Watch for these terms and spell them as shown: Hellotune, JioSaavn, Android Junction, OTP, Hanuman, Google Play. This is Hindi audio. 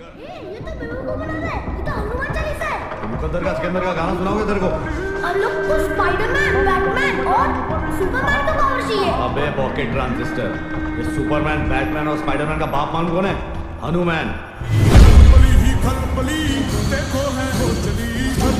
ये तो बेवकूफ बना रहा है, ये तो हनुमान चालीसा है। मुकद्दर का सिकंदर का गाना सुनाओगे तेरे को? हम लोग को स्पाइडरमैन, बैटमैन और सुपरमैन का पावर चाहिए। अबे पॉकेट ट्रांजिस्टर, ये सुपरमैन, बैटमैन और स्पाइडरमैन का बाप मालूम कौन है? हनुमान। देखो है वो चली